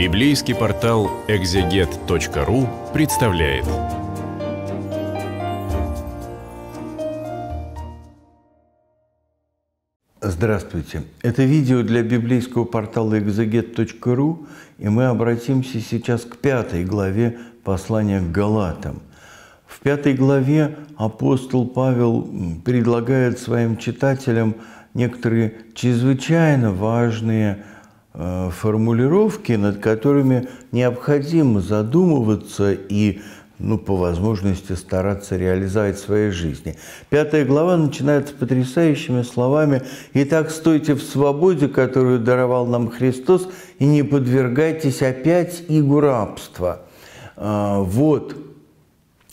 Библейский портал экзегет.ру представляет. Здравствуйте! Это видео для библейского портала экзегет.ру, и мы обратимся сейчас к 5 главе Послания к Галатам. В 5 главе апостол Павел предлагает своим читателям некоторые чрезвычайно важные формулировки, над которыми необходимо задумываться и, по возможности, стараться реализовать в своей жизни. 5 глава начинается с потрясающими словами: «Итак, стойте в свободе, которую даровал нам Христос, и не подвергайтесь опять игу рабства». Вот,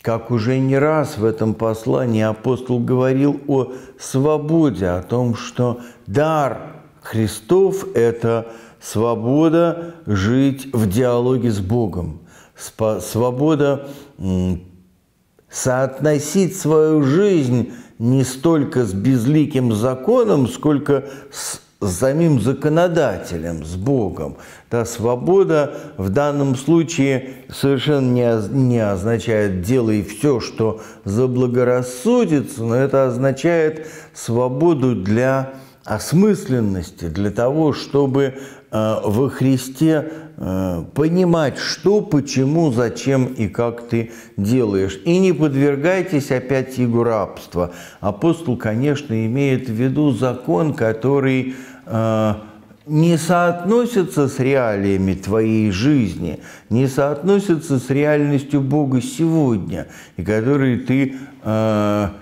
как уже не раз в этом послании апостол говорил о свободе, о том, что дар Христов – это свобода жить в диалоге с Богом, свобода соотносить свою жизнь не столько с безликим законом, сколько с самим законодателем, с Богом. Та свобода в данном случае совершенно не означает «делай все, что заблагорассудится», но это означает свободу для осмысленности, для того, чтобы во Христе понимать, что, почему, зачем и как ты делаешь. И не подвергайтесь опять игу рабства. Апостол, конечно, имеет в виду закон, который не соотносится с реалиями твоей жизни, не соотносится с реальностью Бога сегодня, и которые ты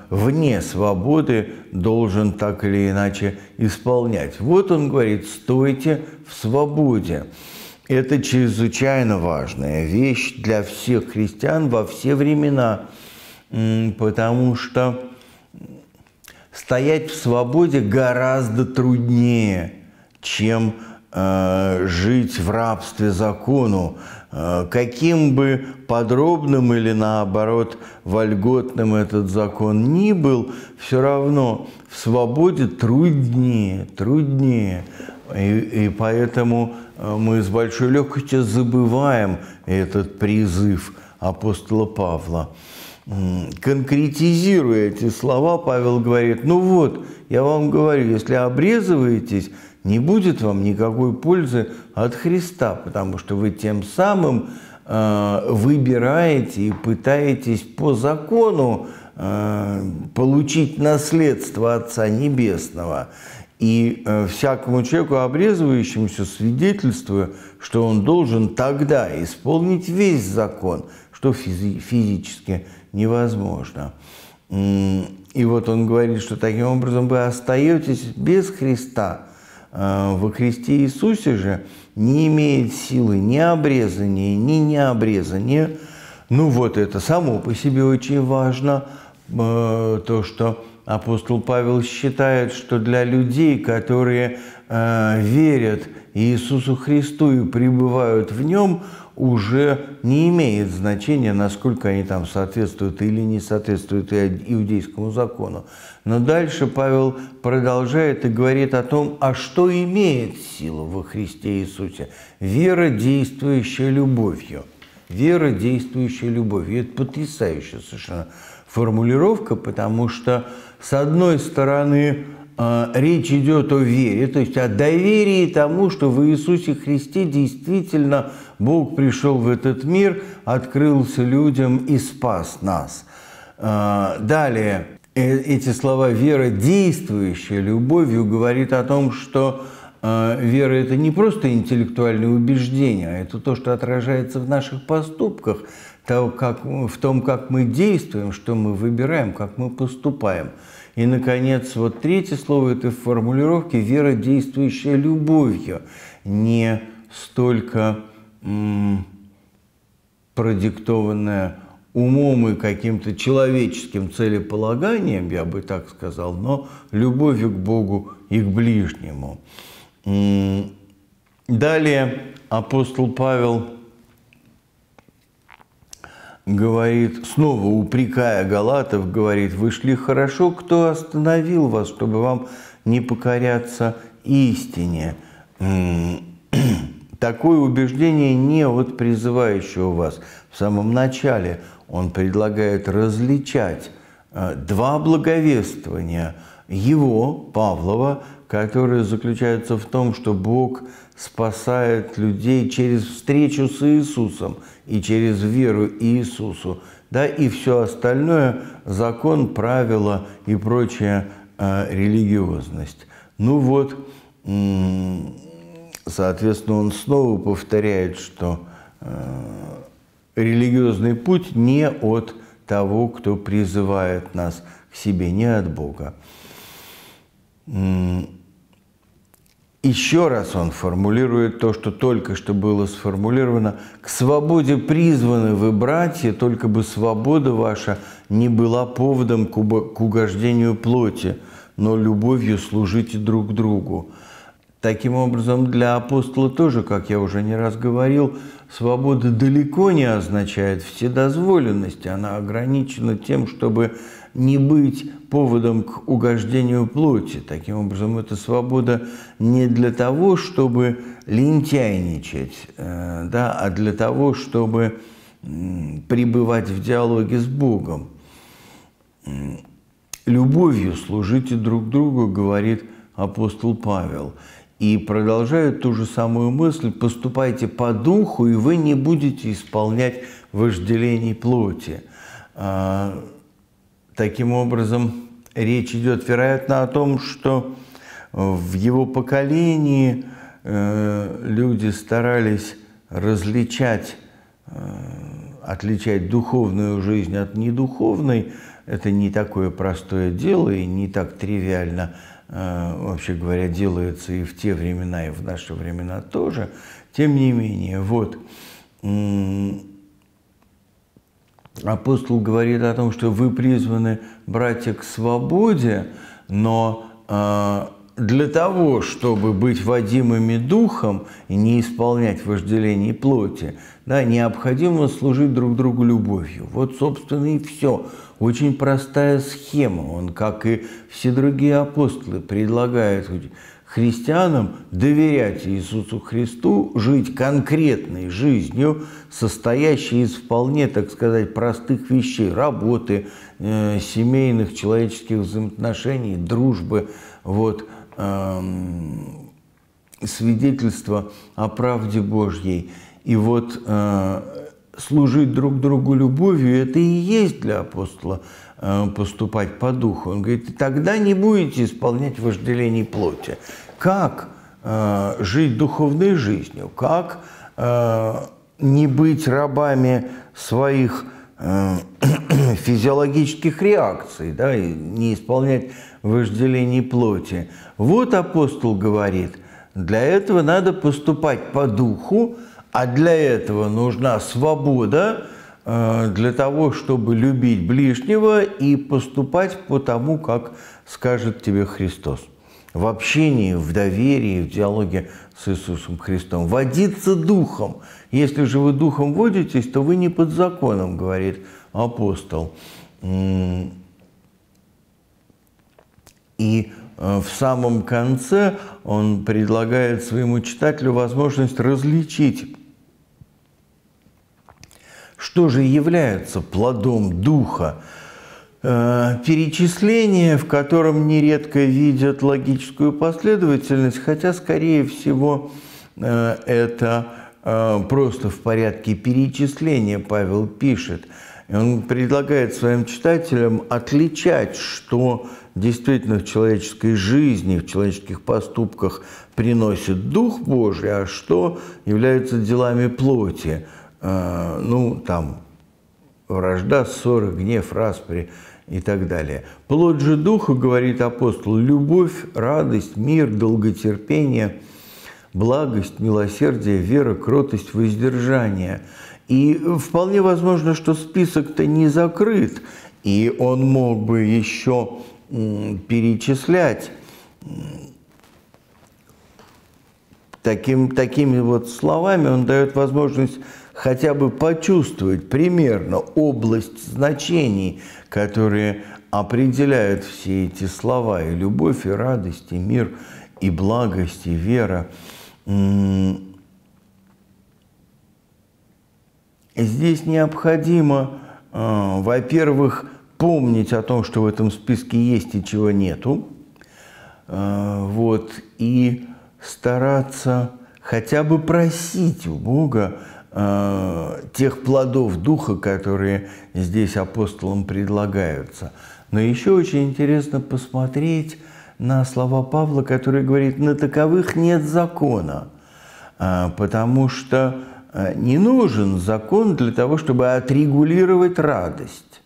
вне свободы должен так или иначе исполнять. Вот он говорит: «Стойте в свободе». Это чрезвычайно важная вещь для всех христиан во все времена, потому что стоять в свободе гораздо труднее, чем жить в рабстве закону, каким бы подробным или, наоборот, вольготным этот закон ни был, все равно в свободе труднее. И поэтому мы с большой легкостью забываем этот призыв апостола Павла. Конкретизируя эти слова, Павел говорит: «Ну вот, я вам говорю, если обрезываетесь, не будет вам никакой пользы от Христа, потому что вы тем самым выбираете и пытаетесь по закону получить наследство Отца Небесного. И всякому человеку, обрезывающемуся, свидетельствую, что он должен тогда исполнить весь закон, что физически невозможно». И вот он говорит, что таким образом вы остаетесь без Христа. Во Христе Иисусе же не имеет силы ни обрезания, ни необрезания. Ну вот, это само по себе очень важно, то, что апостол Павел считает, что для людей, которые верят Иисусу Христу и пребывают в Нем, уже не имеет значения, насколько они там соответствуют или не соответствуют иудейскому закону. Но дальше Павел продолжает и говорит о том, а что имеет силу во Христе Иисусе. Вера, действующая любовью. Вера, действующая любовью. И это потрясающая совершенно формулировка, потому что, с одной стороны, речь идет о вере, то есть о доверии тому, что в Иисусе Христе действительно Бог пришел в этот мир, открылся людям и спас нас. Далее, эти слова «вера, действующая любовью», говорит о том, что вера – это не просто интеллектуальное убеждение, а это то, что отражается в наших поступках, в том, как мы действуем, что мы выбираем, как мы поступаем. И, наконец, вот третье слово этой формулировки – вера, действующая любовью, не столько продиктованная умом и каким-то человеческим целеполаганием, я бы так сказал, но любовью к Богу и к ближнему. Далее апостол Павел говорит, снова упрекая галатов, говорит: «Вы шли хорошо, кто остановил вас, чтобы вам не покоряться истине?» Такое убеждение не от призывающего вас. В самом начале он предлагает различать два благовествования его, Павлова, которые заключаются в том, что Бог спасает людей через встречу с Иисусом и через веру Иисусу, да, и все остальное – закон, правила и прочая религиозность. Ну вот, соответственно, он снова повторяет, что религиозный путь не от того, кто призывает нас к себе, не от Бога. Еще раз он формулирует то, что только что было сформулировано. «К свободе призваны вы, братья, только бы свобода ваша не была поводом к угождению плоти, но любовью служите друг другу». Таким образом, для апостола тоже, как я уже не раз говорил, свобода далеко не означает вседозволенность, она ограничена тем, чтобы не быть поводом к угождению плоти. Таким образом, это свобода не для того, чтобы лентяйничать, да, а для того, чтобы пребывать в диалоге с Богом. «Любовью служите друг другу», говорит апостол Павел. И продолжает ту же самую мысль: «Поступайте по духу, и вы не будете исполнять вожделений плоти». Таким образом, речь идет, вероятно, о том, что в его поколении люди старались отличать духовную жизнь от недуховной. Это не такое простое дело и не так тривиально, вообще говоря, делается и в те времена, и в наши времена тоже. Тем не менее, вот, апостол говорит о том, что вы призваны, братья, к свободе, но для того, чтобы быть водимыми духом и не исполнять вожделений плоти, да, необходимо служить друг другу любовью. Вот, собственно, и все. Очень простая схема. Он, как и все другие апостолы, предлагает христианам доверять Иисусу Христу, жить конкретной жизнью, состоящей из вполне, так сказать, простых вещей: работы, семейных, человеческих взаимоотношений, дружбы, вот, свидетельства о правде Божьей. И вот служить друг другу любовью – это и есть для апостола поступать по духу. Он говорит: и тогда не будете исполнять вожделений плоти. Как жить духовной жизнью? Как не быть рабами своих физиологических реакций, да, и не исполнять вожделений плоти? Вот апостол говорит: для этого надо поступать по духу, а для этого нужна свобода, для того, чтобы любить ближнего и поступать по тому, как скажет тебе Христос. В общении, в доверии, в диалоге с Иисусом Христом. Водиться духом. Если же вы духом водитесь, то вы не под законом, говорит апостол. И в самом конце он предлагает своему читателю возможность различить, что же является плодом духа. Перечисление, в котором нередко видят логическую последовательность, хотя, скорее всего, это просто в порядке перечисления Павел пишет. Он предлагает своим читателям отличать, что действительно в человеческой жизни, в человеческих поступках приносит Дух Божий, а что является делами плоти. Ну, там, вражда, ссоры, гнев, распри и так далее. Плод же Духа, говорит апостол, любовь, радость, мир, долготерпение, благость, милосердие, вера, кротость, воздержание. И вполне возможно, что список-то не закрыт, и он мог бы еще перечислять такими вот словами. Он дает возможность хотя бы почувствовать примерно область значений, которые определяют все эти слова: и любовь, и радость, и мир, и благость, и вера. здесь необходимо, во-первых, помнить о том, что в этом списке есть и чего нету, вот, и стараться хотя бы просить у Бога тех плодов Духа, которые здесь апостолам предлагаются. Но еще очень интересно посмотреть на слова Павла, который говорит: «На таковых нет закона», потому что не нужен закон для того, чтобы отрегулировать радость.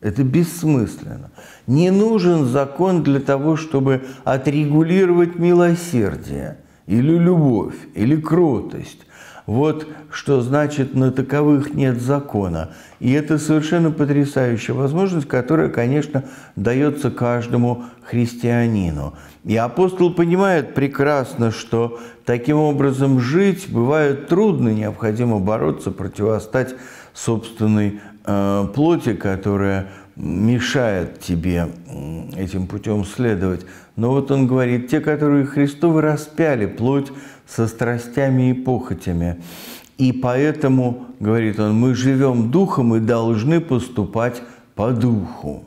Это бессмысленно. Не нужен закон для того, чтобы отрегулировать милосердие, или любовь, или кротость. Вот что значит «на таковых нет закона». И это совершенно потрясающая возможность, которая, конечно, дается каждому христианину. И апостол понимает прекрасно, что таким образом жить бывает трудно, необходимо бороться, противостать собственной плоти, которая мешает тебе этим путем следовать. Но вот он говорит: те, которые Христовы, распяли плоть со страстями и похотями. И поэтому, говорит он, мы живем духом и должны поступать по духу.